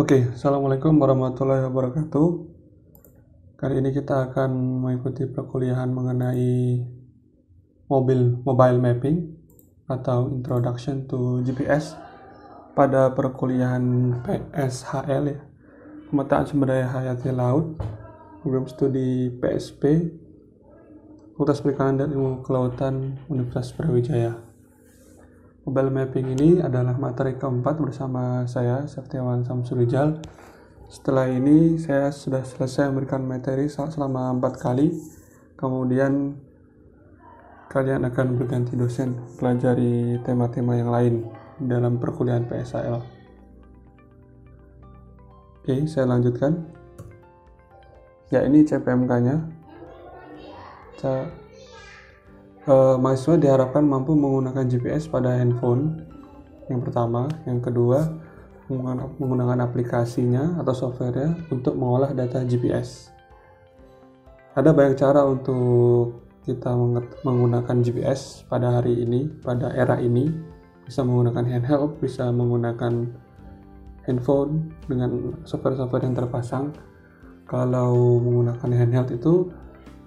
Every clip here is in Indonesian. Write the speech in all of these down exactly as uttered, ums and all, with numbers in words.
Oke, Assalamualaikum warahmatullahi wabarakatuh. Kali ini kita akan mengikuti perkuliahan mengenai mobil mobile mapping atau Introduction to G P S pada perkuliahan P S H L ya, pemetaan sumber daya hayati laut, program studi P S P, Fakultas Perikanan dan Ilmu Kelautan Universitas Brawijaya. Mobile mapping ini adalah materi keempat bersama saya, Seftiawan Samsu Rijal. Setelah ini, saya sudah selesai memberikan materi selama empat kali. Kemudian, kalian akan berganti dosen, pelajari tema-tema yang lain dalam perkuliahan P S A L. Oke, saya lanjutkan. Ya, ini C P M K-nya. Saya... Uh, mahasiswa diharapkan mampu menggunakan G P S pada handphone yang pertama, yang kedua menggunakan aplikasinya atau softwarenya untuk mengolah data G P S. Ada banyak cara untuk kita menggunakan G P S pada hari ini, pada era ini. Bisa menggunakan handheld, bisa menggunakan handphone dengan software-software yang terpasang. Kalau menggunakan handheld itu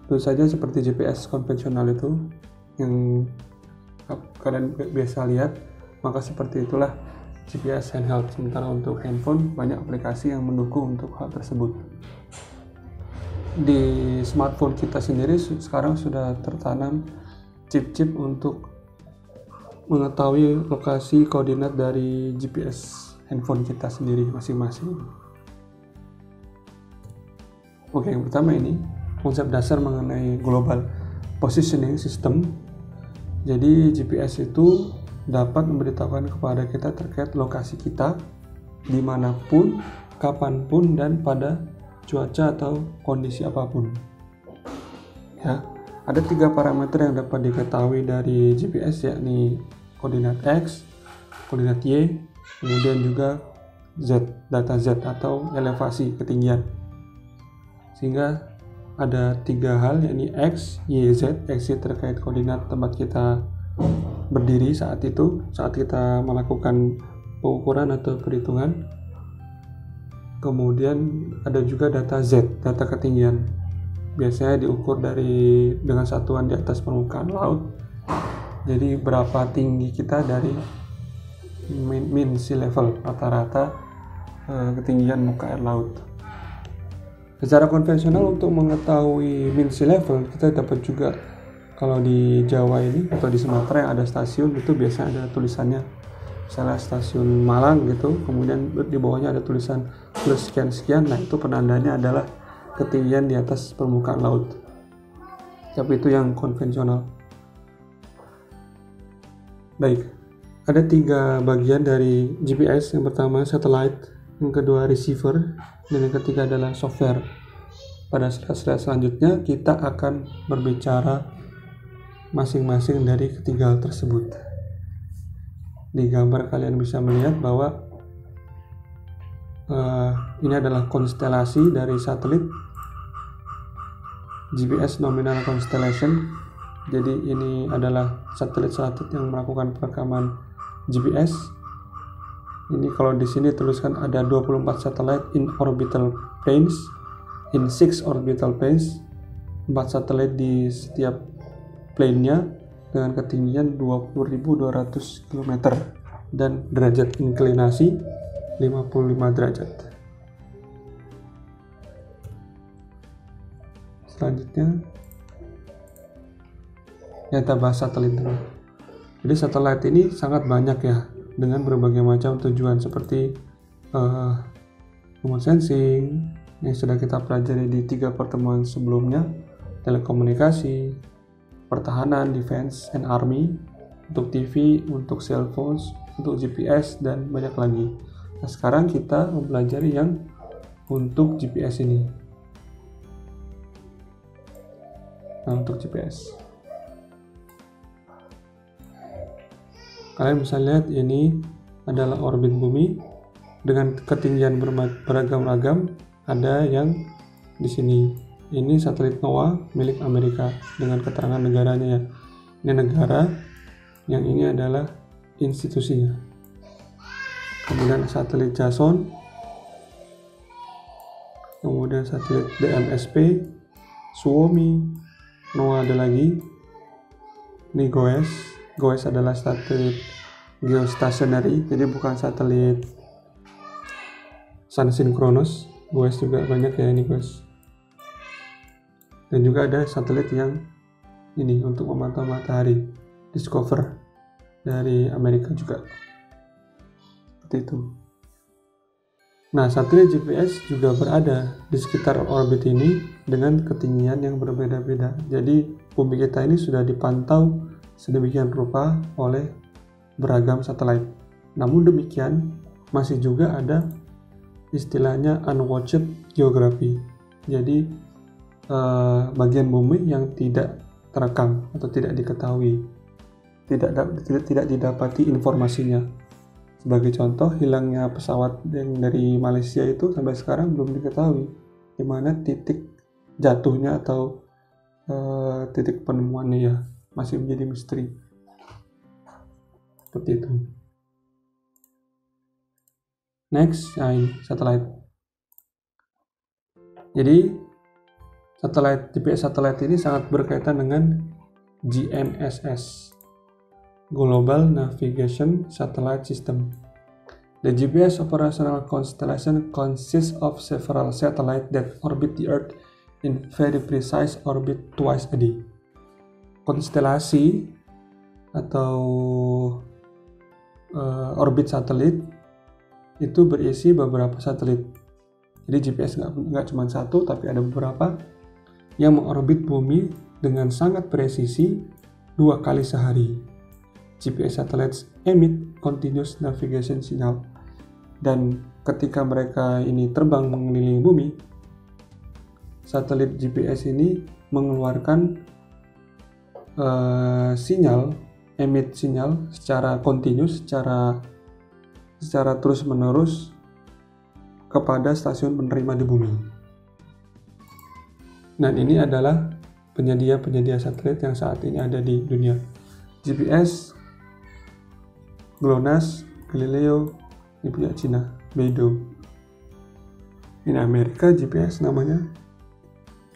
tentu saja seperti G P S konvensional itu yang kalian biasa lihat, maka seperti itulah G P S handheld. Sementara untuk handphone banyak aplikasi yang mendukung untuk hal tersebut. Di smartphone kita sendiri sekarang sudah tertanam chip-chip untuk mengetahui lokasi koordinat dari G P S handphone kita sendiri masing-masing. Oke, yang pertama ini konsep dasar mengenai global positioning system. Jadi G P S itu dapat memberitahukan kepada kita terkait lokasi kita dimanapun, kapanpun, dan pada cuaca atau kondisi apapun. Ya, ada tiga parameter yang dapat diketahui dari G P S, yakni koordinat X, koordinat Y, kemudian juga Z, data Z atau elevasi, ketinggian. Sehingga ada tiga hal, yakni X, Y, Z. X terkait koordinat tempat kita berdiri saat itu, saat kita melakukan pengukuran atau perhitungan. Kemudian ada juga data Z, data ketinggian. Biasanya diukur dari dengan satuan di atas permukaan laut. Jadi berapa tinggi kita dari mean, mean sea level, rata-rata eh, ketinggian muka air laut. Secara konvensional untuk mengetahui mean sea level, kita dapat juga kalau di Jawa ini atau di Sumatera yang ada stasiun itu biasanya ada tulisannya, misalnya stasiun Malang gitu, kemudian di bawahnya ada tulisan plus sekian-sekian, nah itu penandanya adalah ketinggian di atas permukaan laut. Tapi itu yang konvensional. Baik, ada tiga bagian dari G P S, yang pertama satellite, yang kedua receiver, dan yang ketiga adalah software. Pada slide-slide selanjutnya kita akan berbicara masing-masing dari ketiga hal tersebut. Di gambar kalian bisa melihat bahwa uh, ini adalah konstelasi dari satelit, G P S nominal constellation. Jadi ini adalah satelit-satelit yang melakukan perekaman G P S. Ini kalau di sini tuliskan ada dua puluh empat satelit in orbital planes, in six orbital planes, empat satelit di setiap plane-nya dengan ketinggian dua puluh ribu dua ratus kilometer dan derajat inklinasi lima puluh lima derajat. Selanjutnya data bahas satelit. Jadi satelit ini sangat banyak ya, dengan berbagai macam tujuan seperti uh, remote sensing yang sudah kita pelajari di tiga pertemuan sebelumnya, telekomunikasi, pertahanan, defense and army, untuk T V, untuk cell phones, untuk G P S, dan banyak lagi. Nah, sekarang kita mempelajari yang untuk G P S ini. Nah, untuk G P S kalian bisa lihat ini adalah orbit bumi dengan ketinggian beragam-ragam. Ada yang di sini, ini satelit NOAA milik Amerika dengan keterangan negaranya ya. Ini negara, yang ini adalah institusinya. Kemudian satelit Jason, kemudian satelit D M S P, Suomi, NOAA ada lagi, ini GOES. GOES adalah satelit geostationary, jadi bukan satelit sunsinkronus. GOES juga banyak ya ini GOES. Dan juga ada satelit yang ini untuk memantau matahari, Discover dari Amerika juga. Seperti itu. Nah, satelit G P S juga berada di sekitar orbit ini dengan ketinggian yang berbeda-beda. Jadi, bumi kita ini sudah dipantau sedemikian rupa oleh beragam satelit. Namun demikian, masih juga ada istilahnya unwatched geography. Jadi, eh, bagian bumi yang tidak terekam atau tidak diketahui, tidak tidak tidak didapati informasinya. Sebagai contoh, hilangnya pesawat yang dari Malaysia itu sampai sekarang belum diketahui di mana titik jatuhnya atau e, titik penemuannya, ya masih menjadi misteri. Seperti itu. Next, nah ini satelit. Jadi satelit G P S satelit ini sangat berkaitan dengan G N S S, Global Navigation Satellite System. The G P S operational constellation consists of several satellites that orbit the Earth in very precise orbit twice a day. Konstelasi atau uh, orbit satelit itu berisi beberapa satelit. Jadi G P S nggak cuma satu, tapi ada beberapa yang mengorbit bumi dengan sangat presisi dua kali sehari. G P S satellites emit continuous navigation signal, dan ketika mereka ini terbang mengelilingi bumi, satelit G P S ini mengeluarkan uh, sinyal, emit sinyal secara continuous, secara secara terus-menerus kepada stasiun penerima di bumi. Dan ini adalah penyedia-penyedia satelit yang saat ini ada di dunia. G P S, GLONASS, Galileo, ini punya Cina, Beidou. Ini Amerika G P S namanya.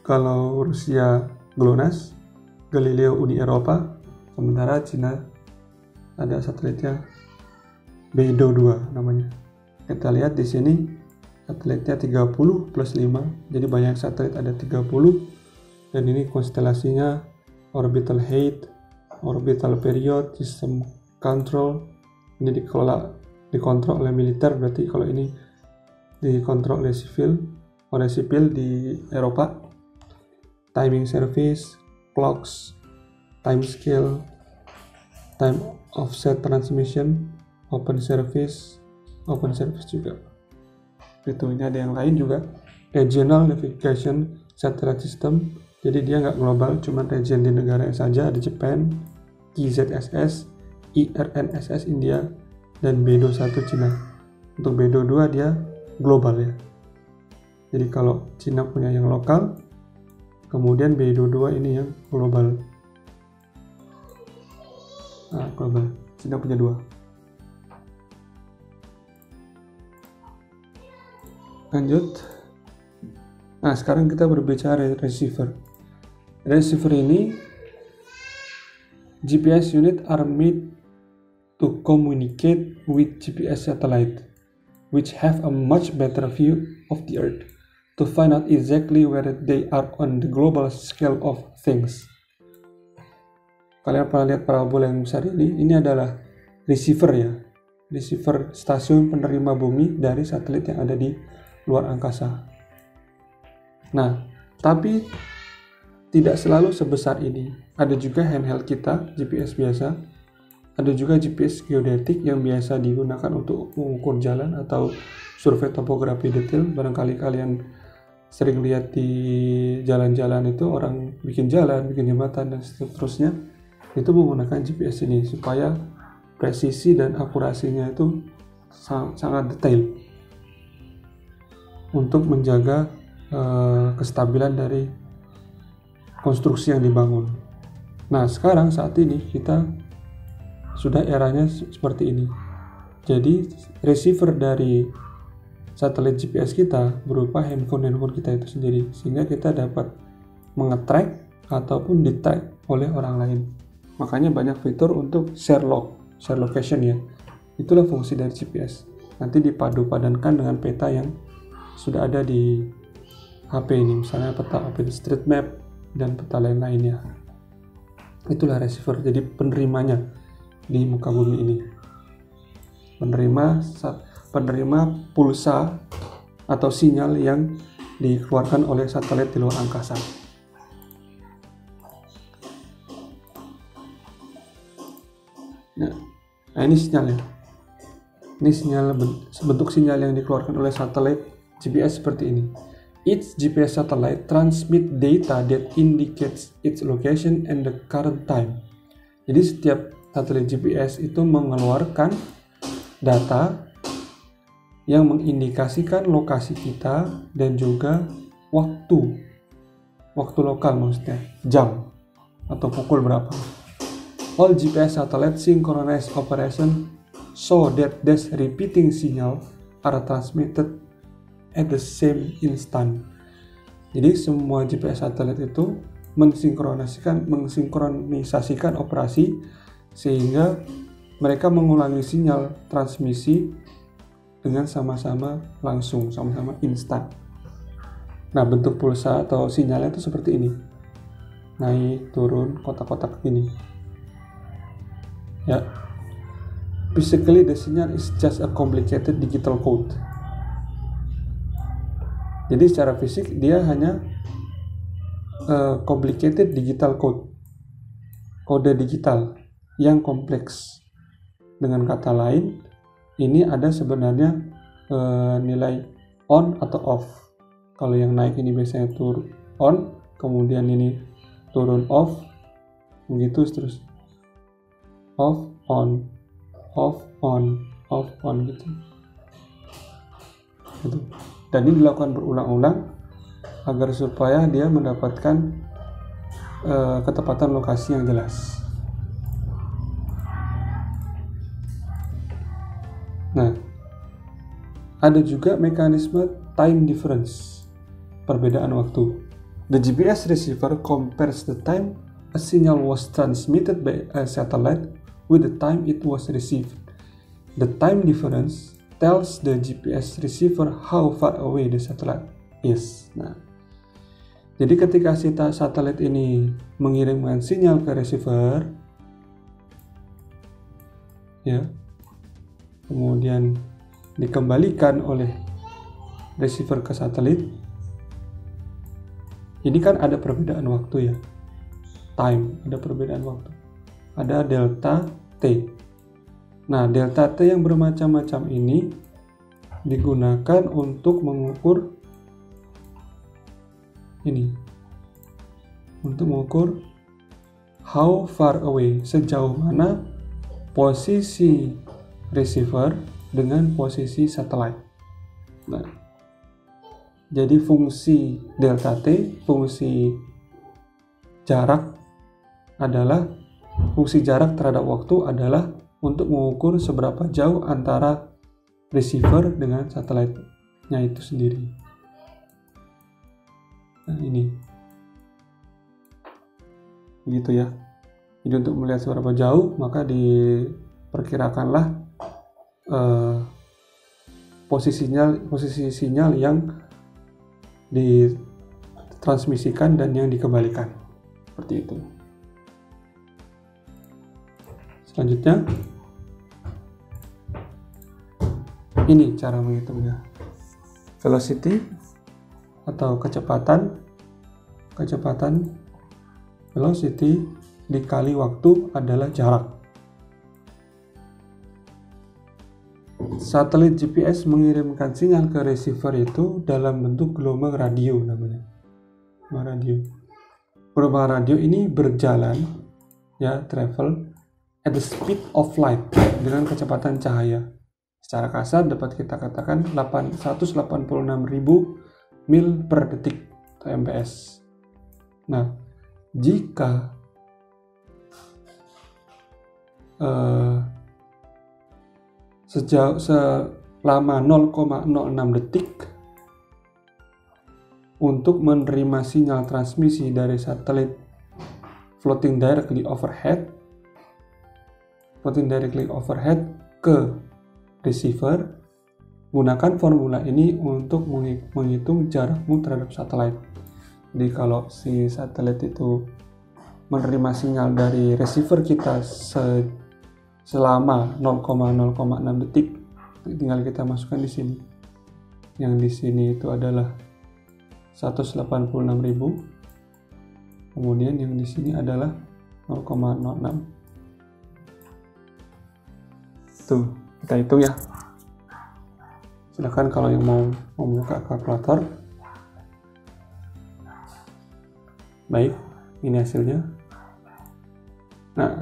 Kalau Rusia GLONASS, Galileo Uni Eropa, sementara Cina ada satelitnya Beidou dua namanya. Kita lihat di sini satelitnya tiga puluh plus lima, jadi banyak satelit, ada tiga puluh, dan ini konstelasinya orbital height, orbital period, sistem control. Ini dikelola, dikontrol oleh militer, berarti kalau ini dikontrol oleh sipil, oleh sipil di Eropa. Timing service, clocks, time scale, time offset transmission, open service, open service juga. Betulnya ada yang lain juga, regional navigation satellite system. Jadi dia nggak global, cuma region di negaranya saja, ada Jepang, Q Z S S, I R N S S India, dan B dua puluh satu Cina. Untuk B dua puluh dua dia global ya. Jadi kalau Cina punya yang lokal, kemudian B dua puluh dua ini yang global. Nah, global. Cina punya dua. Lanjut. Nah, sekarang kita berbicara receiver. Receiver ini G P S unit are made to communicate with G P S satellite, which have a much better view of the Earth to find out exactly where they are on the global scale of things. Kalian pernah lihat parabola yang besar ini? Ini adalah receiver ya, receiver stasiun penerima bumi dari satelit yang ada di luar angkasa. Nah, tapi tidak selalu sebesar ini. Ada juga handheld kita, G P S biasa. Ada juga G P S geodetik yang biasa digunakan untuk mengukur jalan atau survei topografi detail. Barangkali kalian sering lihat di jalan-jalan itu orang bikin jalan, bikin jembatan, dan seterusnya. Itu menggunakan G P S ini supaya presisi dan akurasinya itu sangat, sangat detail untuk menjaga uh, kestabilan dari konstruksi yang dibangun. Nah, sekarang saat ini kita sudah eranya seperti ini. Jadi receiver dari satelit G P S kita berupa handphone-handphone kita itu sendiri, sehingga kita dapat mengetrack ataupun di-track oleh orang lain. Makanya banyak fitur untuk share log, share location ya. Itulah fungsi dari G P S. Nanti dipadu-padankan dengan peta yang sudah ada di H P ini, misalnya peta Open Street Map dan peta lain-lainnya. Itulah receiver, jadi penerimanya di muka bumi ini. Penerima penerima pulsa atau sinyal yang dikeluarkan oleh satelit di luar angkasa. Nah, nah ini sinyalnya. Ini sinyal bentuk sinyal yang dikeluarkan oleh satelit G P S seperti ini. Each G P S satellite transmits data that indicates its location and the current time. Jadi setiap satelit G P S itu mengeluarkan data yang mengindikasikan lokasi kita dan juga waktu. Waktu lokal maksudnya, jam atau pukul berapa. All G P S satellite synchronize operation so that these repeating signal are transmitted at the same instant. Jadi semua G P S satelit itu mensinkronisasikan, mensinkronisasikan operasi sehingga mereka mengulangi sinyal transmisi dengan sama-sama langsung, sama-sama instan. Nah, bentuk pulsa atau sinyalnya itu seperti ini, naik turun kotak-kotak ini. Ya, basically the signal is just a complicated digital code. Jadi secara fisik dia hanya uh, complicated digital code, kode digital yang kompleks. Dengan kata lain, ini ada sebenarnya uh, nilai on atau off. Kalau yang naik ini biasanya turun on, kemudian ini turun off, begitu terus. Off on, off on, off on gitu. Gitu. Dan ini dilakukan berulang-ulang agar supaya dia mendapatkan uh, ketepatan lokasi yang jelas. Nah, ada juga mekanisme time difference, perbedaan waktu. The G P S receiver compares the time a signal was transmitted by a satellite with the time it was received. The time difference tells the G P S receiver how far away the satellite is. Nah, jadi ketika si satelit ini mengirimkan sinyal ke receiver, ya, kemudian dikembalikan oleh receiver ke satelit, ini kan ada perbedaan waktu ya, time, ada perbedaan waktu, ada delta T. Nah, delta T yang bermacam-macam ini digunakan untuk mengukur ini, untuk mengukur how far away, sejauh mana posisi receiver dengan posisi satelit. Nah, jadi fungsi delta T, fungsi jarak adalah fungsi jarak terhadap waktu adalah untuk mengukur seberapa jauh antara receiver dengan satelitnya itu sendiri. Nah, ini begitu ya. Jadi untuk melihat seberapa jauh, maka diperkirakanlah eh, posisinya, posisi sinyal yang ditransmisikan dan yang dikembalikan, seperti itu. Selanjutnya, ini cara menghitungnya. Velocity atau kecepatan, kecepatan velocity dikali waktu adalah jarak. Satelit G P S mengirimkan sinyal ke receiver itu dalam bentuk gelombang radio namanya. Gelombang radio. Gelombang radio ini berjalan, ya, travel at the speed of light, dengan kecepatan cahaya. Secara kasar dapat kita katakan seratus delapan puluh enam ribu mil per detik atau M P S. Nah, jika uh, sejauh se, lama nol koma nol enam detik untuk menerima sinyal transmisi dari satelit floating directly overhead floating directly overhead ke receiver. Gunakan formula ini untuk menghitung jarakmu terhadap satelit. Jadi kalau si satelit itu menerima sinyal dari receiver kita se selama nol koma nol enam detik, tinggal kita masukkan di sini. Yang di sini itu adalah seratus delapan puluh enam ribu. Kemudian yang di sini adalah nol koma nol enam. Tuh, kita hitung ya. Silahkan kalau yang mau membuka kalkulator. Baik, ini hasilnya. Nah,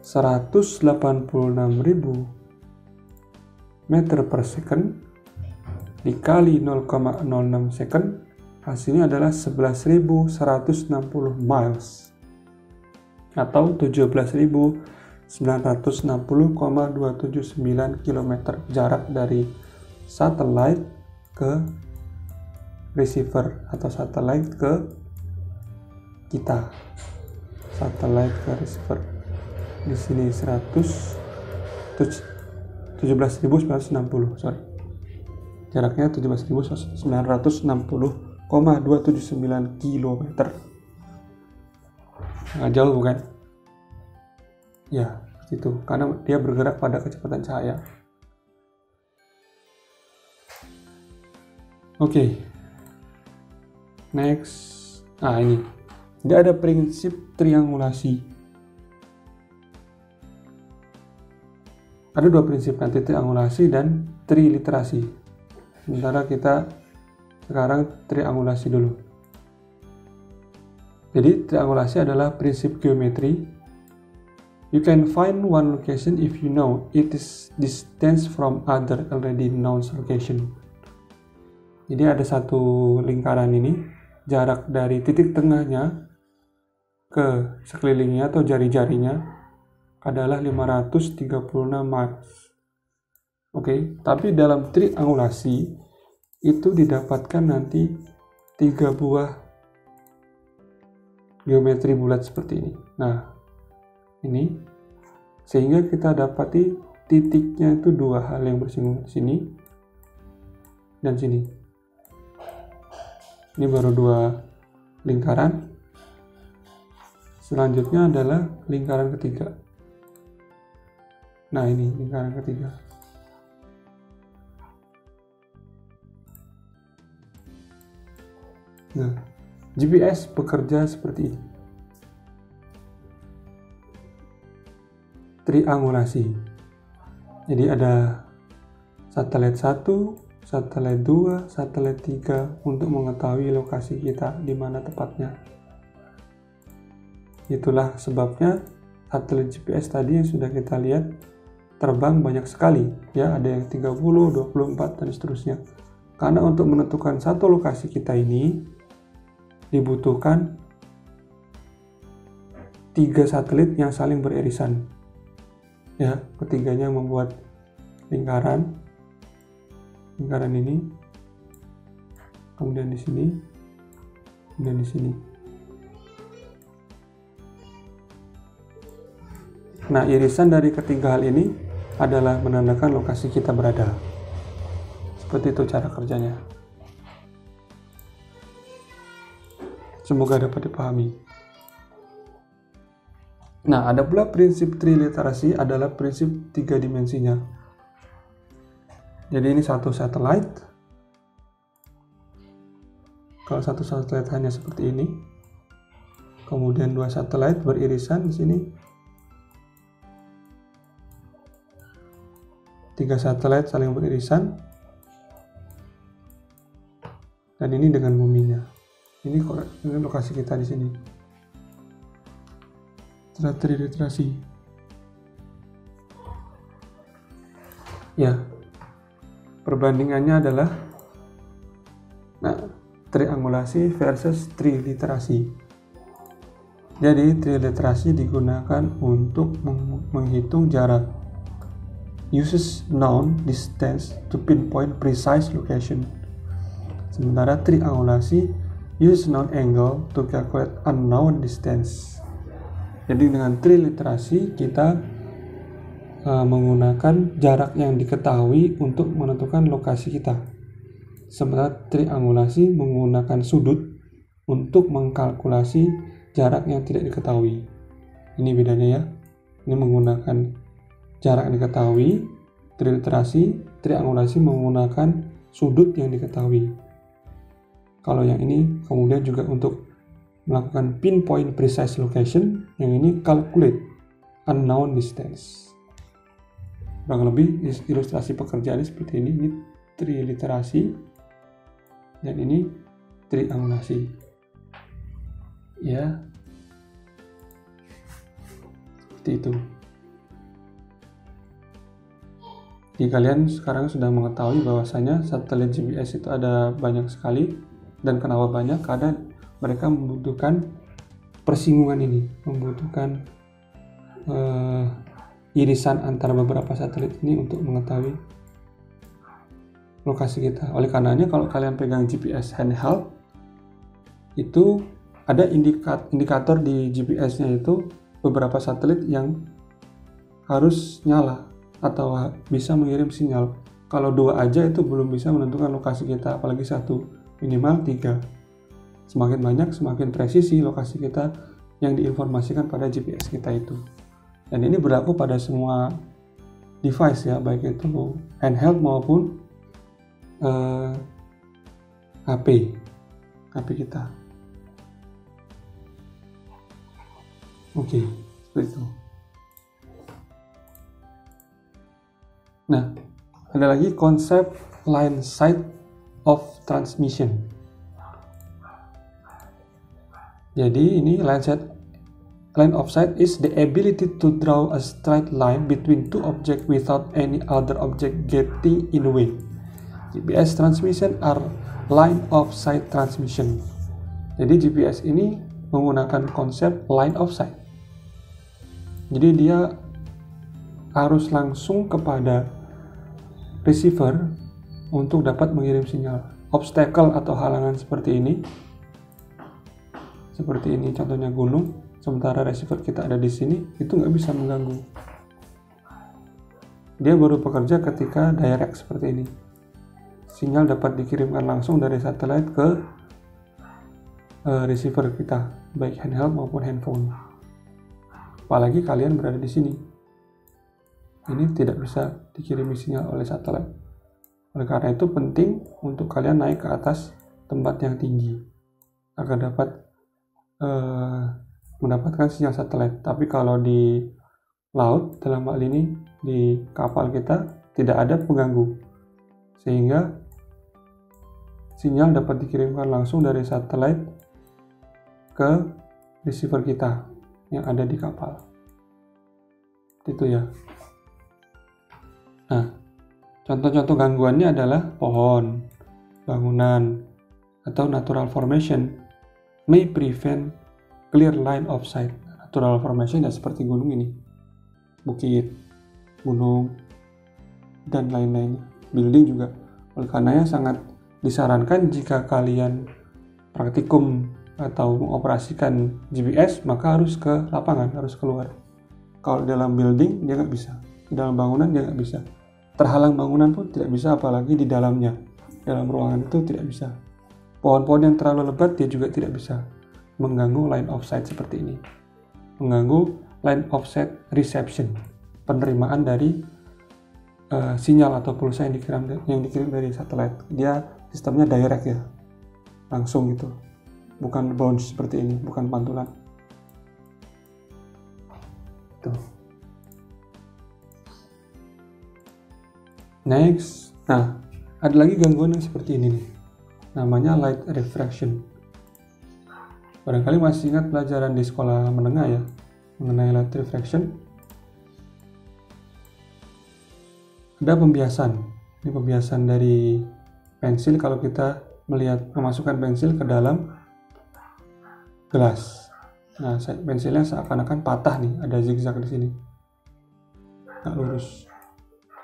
seratus delapan puluh enam ribu meter per second dikali nol koma nol enam second, hasilnya adalah sebelas ribu seratus enam puluh miles atau tujuh belas ribu sembilan ratus enam puluh koma dua tujuh sembilan kilometer jarak dari satelit ke receiver atau satelit ke kita. Satelit ke receiver di sini seratus tujuh belas ribu sembilan ratus enam puluh, sorry. Jaraknya tujuh belas ribu sembilan ratus enam puluh koma dua tujuh sembilan kilometer. Nah, jauh bukan? Ya, itu karena dia bergerak pada kecepatan cahaya. Oke, okay. Next. Nah, ini dia ada prinsip triangulasi. Ada dua prinsip nanti, triangulasi dan triliterasi. Sementara kita sekarang triangulasi dulu. Jadi triangulasi adalah prinsip geometri. You can find one location if you know it is distance from other already known location. Jadi ada satu lingkaran ini, jarak dari titik tengahnya ke sekelilingnya atau jari-jarinya adalah lima ratus tiga puluh enam miles. Oke, tapi dalam triangulasi itu didapatkan nanti tiga buah geometri bulat seperti ini. Nah, ini sehingga kita dapati titiknya itu dua hal yang bersinggungan, sini dan sini. Ini baru dua lingkaran. Selanjutnya adalah lingkaran ketiga. Nah, ini lingkaran ketiga. Nah, G P S bekerja seperti ini. Triangulasi. Jadi ada satelit satu, satelit dua, satelit tiga untuk mengetahui lokasi kita di mana tepatnya. Itulah sebabnya satelit G P S tadi yang sudah kita lihat terbang banyak sekali, ya, ada yang tiga puluh, dua puluh empat dan seterusnya. Karena untuk menentukan satu lokasi kita ini dibutuhkan tiga satelit yang saling beririsan. Ya, ketiganya membuat lingkaran lingkaran ini, kemudian di sini, kemudian di sini. Nah, irisan dari ketiga hal ini adalah menandakan lokasi kita berada. Seperti itu cara kerjanya. Semoga dapat dipahami. Nah, ada pula prinsip triliterasi, adalah prinsip tiga dimensinya. Jadi ini satu satelit. Kalau satu satelit hanya seperti ini. Kemudian dua satelit beririsan di sini. Tiga satelit saling beririsan. Dan ini dengan buminya. Ini, ini lokasi kita di sini. Triliterasi. Ya, perbandingannya adalah, nah, triangulasi versus triliterasi. Jadi triliterasi digunakan untuk menghitung jarak, uses noun distance to pinpoint precise location. Sementara triangulasi uses noun angle to calculate unknown distance. Jadi dengan triliterasi kita uh, menggunakan jarak yang diketahui untuk menentukan lokasi kita. Sementara triangulasi menggunakan sudut untuk mengkalkulasi jarak yang tidak diketahui. Ini bedanya ya. Ini menggunakan jarak yang diketahui, triliterasi, triangulasi menggunakan sudut yang diketahui. Kalau yang ini kemudian juga untuk melakukan pinpoint precise location, yang ini calculate unknown distance. Kurang lebih ilustrasi pekerjaannya seperti ini. Ini triliterasi dan ini triangulasi. Ya, seperti itu. Jika kalian sekarang sudah mengetahui bahwasanya satelit G P S itu ada banyak sekali, dan kenapa banyak? Karena mereka membutuhkan persinggungan ini, membutuhkan uh, irisan antara beberapa satelit ini untuk mengetahui lokasi kita. Oleh karenanya kalau kalian pegang G P S handheld, itu ada indikat, indikator di G P S-nya itu beberapa satelit yang harus nyala atau bisa mengirim sinyal. Kalau dua aja itu belum bisa menentukan lokasi kita, apalagi satu, minimal tiga. Semakin banyak, semakin presisi lokasi kita yang diinformasikan pada G P S kita itu. Dan ini berlaku pada semua device ya, baik itu handheld maupun eh, H P H P kita. Oke, seperti itu. Nah, ada lagi konsep line sight of transmission. Jadi ini line sight, line of sight is the ability to draw a straight line between two objects without any other object getting in the way. G P S transmission are line of sight transmission. Jadi G P S ini menggunakan konsep line of sight. Jadi dia harus langsung kepada receiver untuk dapat mengirim sinyal. Obstacle atau halangan seperti ini, seperti ini contohnya gunung, sementara receiver kita ada di sini, itu nggak bisa mengganggu. Dia baru bekerja ketika direct seperti ini. Sinyal dapat dikirimkan langsung dari satelit ke uh, receiver kita, baik handheld maupun handphone. Apalagi kalian berada di sini. Ini tidak bisa dikirimi sinyal oleh satelit. Oleh karena itu penting untuk kalian naik ke atas tempat yang tinggi agar dapat eh, mendapatkan sinyal satelit. Tapi kalau di laut, dalam hal ini di kapal kita, tidak ada pengganggu. Sehingga sinyal dapat dikirimkan langsung dari satelit ke receiver kita yang ada di kapal. Itu ya. Nah, contoh-contoh gangguannya adalah pohon, bangunan, atau natural formation may prevent clear line of sight. Natural formation ya seperti gunung ini, bukit, gunung, dan lain-lainnya, building juga. Oleh karenanya sangat disarankan jika kalian praktikum atau mengoperasikan G P S, maka harus ke lapangan, harus keluar. Kalau dalam building dia nggak bisa, dalam bangunan dia nggak bisa. Terhalang bangunan pun tidak bisa, apalagi di dalamnya. Dalam ruangan itu tidak bisa. Pohon-pohon yang terlalu lebat dia juga tidak bisa. Mengganggu line of sight seperti ini. Mengganggu line of sight reception, penerimaan dari uh, sinyal atau pulsa yang dikirim yang dikirim dari satelit. Dia sistemnya direct ya, langsung gitu. Bukan bounce seperti ini, bukan pantulan. Tuh. Next, nah ada lagi gangguan yang seperti ini nih, namanya light refraction. Barangkali masih ingat pelajaran di sekolah menengah ya, mengenai light refraction. Ada pembiasan, ini pembiasan dari pensil kalau kita melihat memasukkan pensil ke dalam gelas. Nah, pensilnya seakan-akan patah nih, ada zigzag di sini, nggak lurus.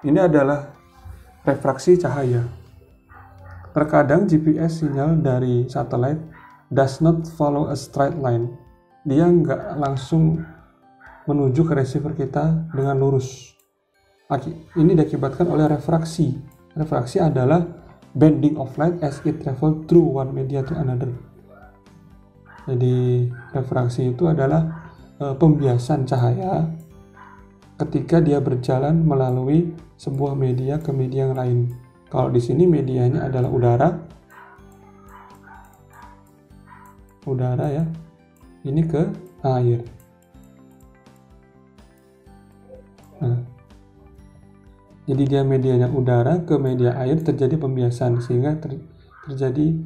Ini adalah refraksi cahaya. Terkadang G P S sinyal dari satelit does not follow a straight line. Dia nggak langsung menuju ke receiver kita dengan lurus. Ini diakibatkan oleh refraksi. Refraksi adalah bending of light as it travels through one media to another. Jadi refraksi itu adalah e, pembiasan cahaya ketika dia berjalan melalui sebuah media ke media yang lain. Kalau di sini medianya adalah udara, udara ya, ini ke air. Nah, jadi dia medianya udara ke media air, terjadi pembiasan sehingga ter, terjadi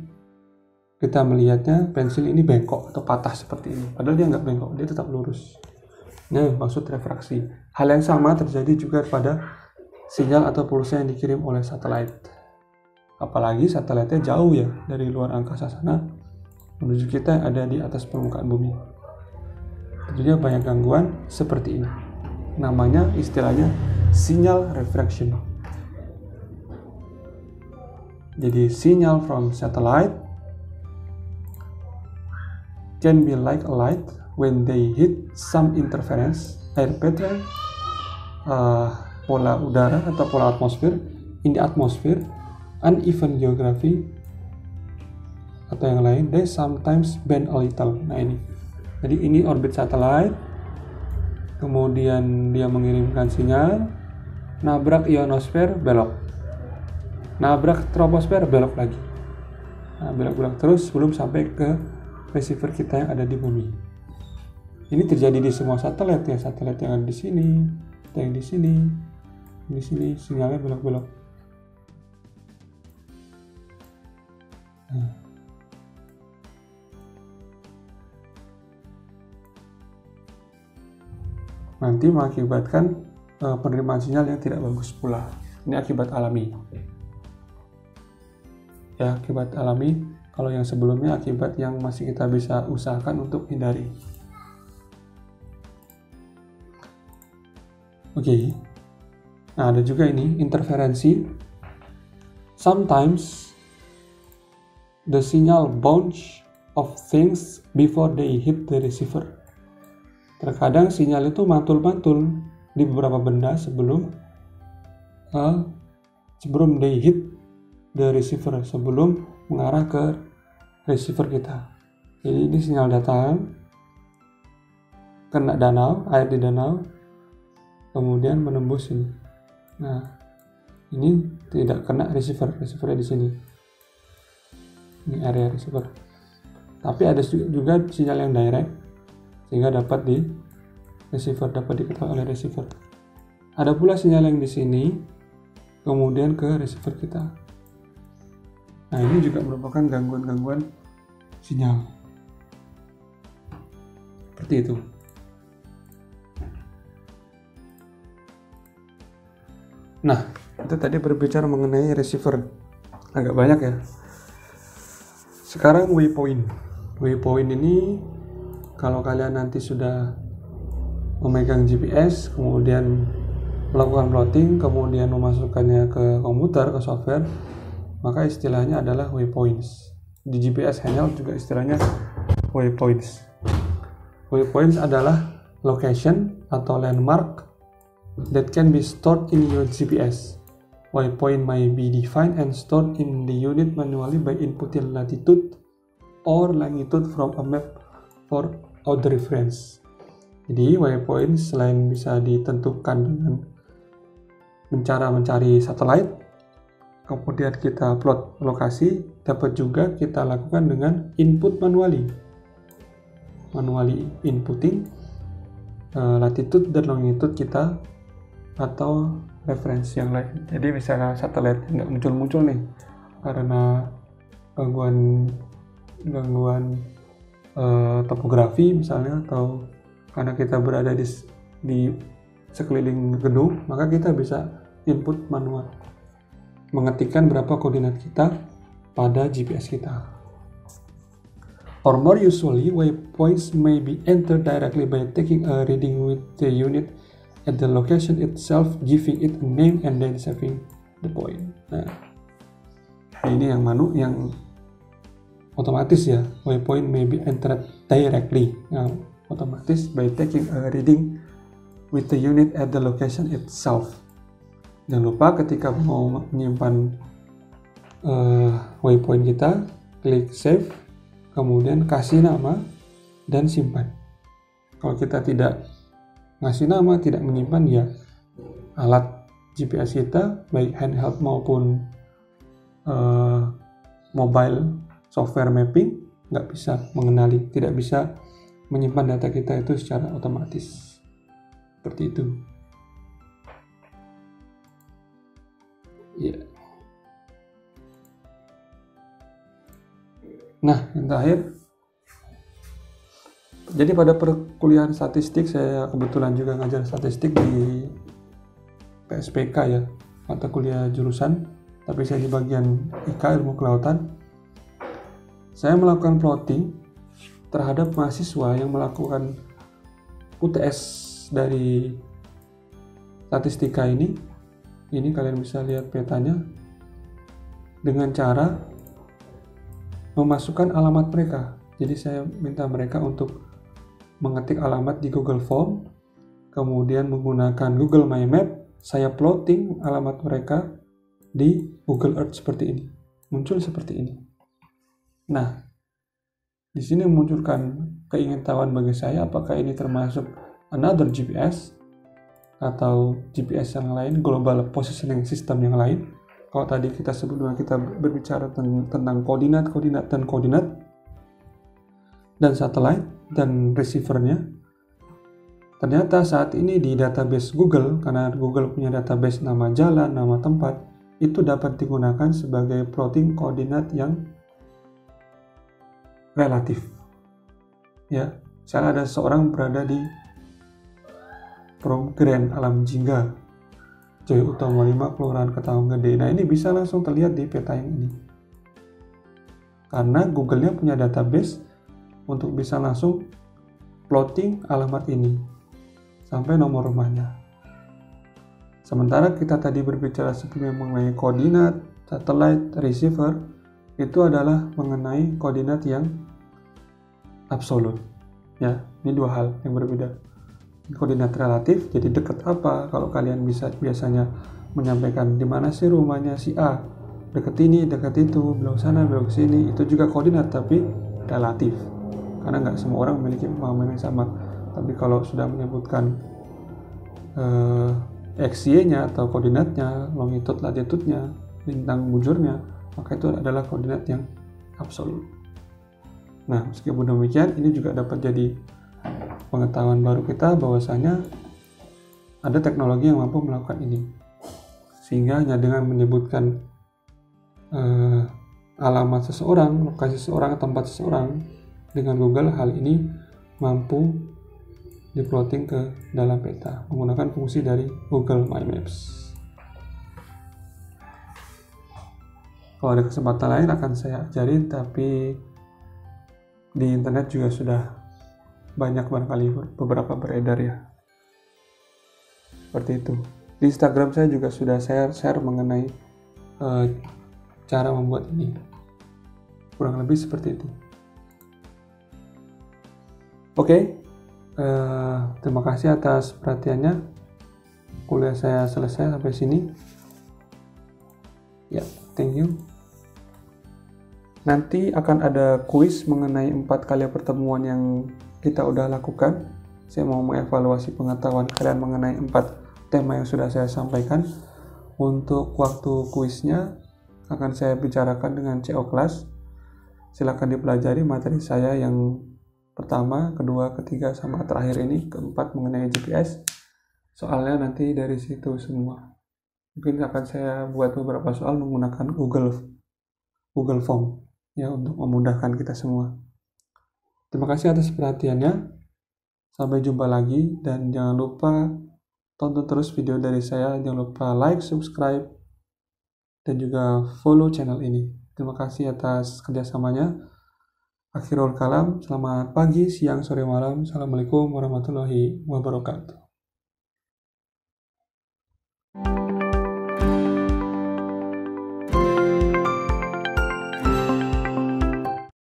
kita melihatnya pensil ini bengkok atau patah seperti ini. Padahal dia nggak bengkok, dia tetap lurus. Nah, maksud refraksi. Hal yang sama terjadi juga pada sinyal atau pulsa yang dikirim oleh satelit. Apalagi satelitnya jauh ya dari luar angkasa sana menuju kita yang ada di atas permukaan bumi. Jadi banyak gangguan seperti ini. Namanya istilahnya sinyal refraction. Jadi sinyal from satellite can be like a light when they hit some interference, air pattern, uh, pola udara atau pola atmosfer, in the atmosphere, uneven geography, atau yang lain, they sometimes bend a little. Nah ini, jadi ini orbit satelit, kemudian dia mengirimkan sinyal, nabrak ionosfer, belok, nabrak troposfer, belok lagi, nah, belok-belok terus sebelum sampai ke receiver kita yang ada di bumi. Ini terjadi di semua satelit ya, satelit yang ada di sini, yang di sini. Di sini sinyalnya belok-belok. Nah. Nanti mengakibatkan uh, penerimaan sinyal yang tidak bagus pula. Ini akibat alami. Ya, akibat alami. Kalau yang sebelumnya akibat yang masih kita bisa usahakan untuk hindari. Oke, okay. Nah ada juga ini interferensi. Sometimes the signal bounce of things before they hit the receiver. Terkadang sinyal itu mantul-mantul di beberapa benda sebelum uh, sebelum they hit the receiver, sebelum mengarah ke receiver kita. Jadi ini sinyal datang kena danau, air di danau, kemudian menembus ini. Nah, ini tidak kena receiver, receivernya di sini. Ini area receiver. Tapi ada juga sinyal yang direct, sehingga dapat di receiver, dapat diketahui oleh receiver. Ada pula sinyal yang di sini, kemudian ke receiver kita. Nah, ini juga merupakan gangguan-gangguan sinyal. Seperti itu. Nah, itu tadi berbicara mengenai receiver. Agak banyak ya. Sekarang waypoint. Waypoint ini kalau kalian nanti sudah memegang G P S, kemudian melakukan plotting, kemudian memasukkannya ke komputer, ke software, maka istilahnya adalah waypoints. Di G P S handle juga istilahnya waypoints. Waypoints adalah location atau landmark that can be stored in your G P S. Waypoint may be defined and stored in the unit manually by inputting latitude or longitude from a map for other reference. Jadi waypoint selain bisa ditentukan dengan cara mencari satelit, kemudian kita plot lokasi, dapat juga kita lakukan dengan input manually, manually inputting uh, latitude dan longitude kita atau referensi yang lain. Jadi misalnya satelit nggak muncul-muncul nih karena gangguan gangguan uh, topografi misalnya, atau karena kita berada di, di sekeliling gedung, maka kita bisa input manual, mengetikkan berapa koordinat kita pada G P S kita. Or more usually, waypoints may be entered directly by taking a reading with the unit at the location itself, giving it a name and then saving the point. Nah, ini yang manu yang otomatis ya, waypoint may be entered directly. Nah, otomatis by taking a reading with the unit at the location itself. Jangan lupa ketika mau menyimpan uh, waypoint kita, klik save, kemudian kasih nama dan simpan. Kalau kita tidak ngasih nama, tidak menyimpan, ya alat G P S kita baik handheld maupun uh, mobile software mapping nggak bisa mengenali, tidak bisa menyimpan data kita itu secara otomatis seperti itu ya. Yeah. Nah, yang terakhir, jadi pada perkuliahan statistik, saya kebetulan juga ngajar statistik di P S P K ya, mata kuliah jurusan, tapi saya di bagian I K, ilmu kelautan. Saya melakukan plotting terhadap mahasiswa yang melakukan U T S dari statistika ini. Ini kalian bisa lihat petanya, dengan cara memasukkan alamat mereka. Jadi saya minta mereka untuk mengetik alamat di Google Form, kemudian menggunakan Google My Maps, saya plotting alamat mereka di Google Earth seperti ini, muncul seperti ini. Nah, di sini memunculkan keingintahuan bagi saya apakah ini termasuk another G P S atau G P S yang lain, global positioning system yang lain. Kalau tadi kita sebelumnya kita berbicara tentang koordinat, koordinat dan koordinat dan satelit dan receivernya. Ternyata saat ini di database Google, karena Google punya database nama jalan, nama tempat, itu dapat digunakan sebagai plotting koordinat yang relatif. Ya, misalnya ada seorang berada di Program Alam Jingga, Jaya Utama lima, Kelurahan Ketaung Gede. Nah, ini bisa langsung terlihat di peta yang ini. Karena Google-nya punya database untuk bisa langsung plotting alamat ini sampai nomor rumahnya. Sementara kita tadi berbicara sebelumnya mengenai koordinat, satelit, receiver, itu adalah mengenai koordinat yang absolut. Ya, ini dua hal yang berbeda. Koordinat relatif, jadi dekat apa? Kalau kalian bisa biasanya menyampaikan di mana sih rumahnya si A, dekat ini, dekat itu, belok sana, belok sini, itu juga koordinat tapi relatif. Karena nggak semua orang memiliki pemahaman yang sama. Tapi kalau sudah menyebutkan eh, X Y-nya atau koordinatnya, longitud, latitudenya, lintang bujurnya, maka itu adalah koordinat yang absolut. Nah, meskipun demikian, ini juga dapat jadi pengetahuan baru kita bahwasanya ada teknologi yang mampu melakukan ini. Sehingga hanya dengan menyebutkan eh, alamat seseorang, lokasi seseorang, tempat seseorang, dengan Google hal ini mampu diplotting ke dalam peta menggunakan fungsi dari Google My Maps. Kalau ada kesempatan lain akan saya ajarin, tapi di internet juga sudah banyak barangkali beberapa beredar ya. Seperti itu. Di Instagram saya juga sudah share share mengenai eh, cara membuat ini. Kurang lebih seperti itu. Oke, okay. uh, terima kasih atas perhatiannya. Kuliah saya selesai sampai sini. Ya, yeah, thank you. Nanti akan ada kuis mengenai empat kali pertemuan yang kita udah lakukan. Saya mau mengevaluasi pengetahuan kalian mengenai empat tema yang sudah saya sampaikan. Untuk waktu kuisnya akan saya bicarakan dengan C O kelas. Silakan dipelajari materi saya yang pertama, kedua, ketiga, sama terakhir ini, keempat mengenai G P S. Soalnya nanti dari situ semua. Mungkin akan saya buat beberapa soal menggunakan Google Google Form ya, untuk memudahkan kita semua. Terima kasih atas perhatiannya. Sampai jumpa lagi dan jangan lupa tonton terus video dari saya. Jangan lupa like, subscribe, dan juga follow channel ini. Terima kasih atas kerjasamanya. Akhirul kalam, selamat pagi, siang, sore, malam. Assalamualaikum warahmatullahi wabarakatuh.